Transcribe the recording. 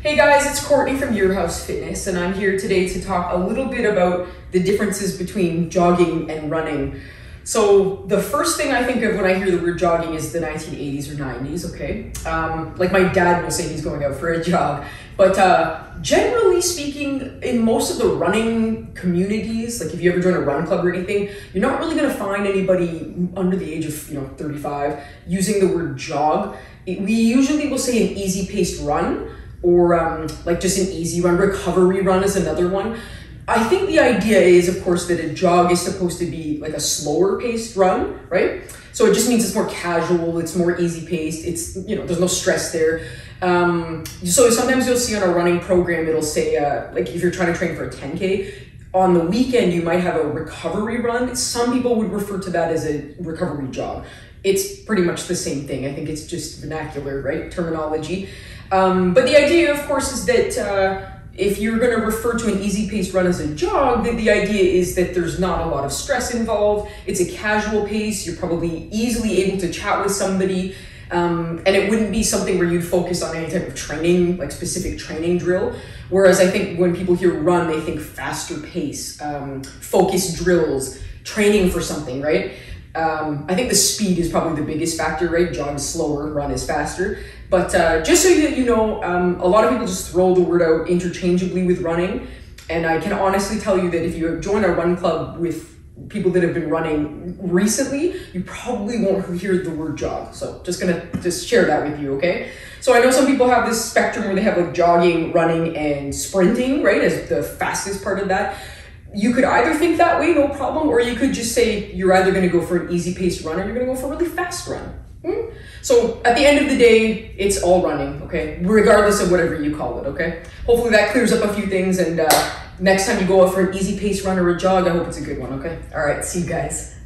Hey guys, it's Courtney from Your House Fitness, and I'm here today to talk a little bit about the differences between jogging and running. So the first thing I think of when I hear the word jogging is the 1980s or 90s, okay? Like my dad will say he's going out for a jog, but generally speaking, in most of the running communities, like if you ever join a run club or anything, you're not really gonna find anybody under the age of 35 using the word jog. We usually will say an easy-paced run, or like just an easy run. Recovery run is another one. I think the idea is, of course, that a jog is supposed to be like a slower paced run, right? So it just means it's more casual, it's more easy paced, it's, there's no stress there. So sometimes you'll see on a running program, it'll say, like if you're trying to train for a 10K, on the weekend you might have a recovery run. Some people would refer to that as a recovery jog. It's pretty much the same thing. I think it's just vernacular, right? Terminology. But the idea, of course, is that if you're going to refer to an easy-paced run as a jog, then the idea is that there's not a lot of stress involved. It's a casual pace. You're probably easily able to chat with somebody. And it wouldn't be something where you'd focus on any type of training, like specific training drill. Whereas I think when people hear run, they think faster pace, focused drills, training for something, right? I think the speed is probably the biggest factor, right? Jog is slower, run is faster. But just so that you know, a lot of people just throw the word out interchangeably with running. And I can honestly tell you that if you join a run club with people that have been running recently, you probably won't hear the word jog. So just share that with you, okay? So I know some people have this spectrum where they have like jogging, running, and sprinting, right? As the fastest part of that. You could either think that way, no problem, or you could just say you're either going to go for an easy-paced run or you're going to go for a really fast run. So at the end of the day, it's all running, okay? Regardless of whatever you call it, okay? Hopefully that clears up a few things, and next time you go out for an easy-paced run or a jog, I hope it's a good one, okay? All right, see you guys.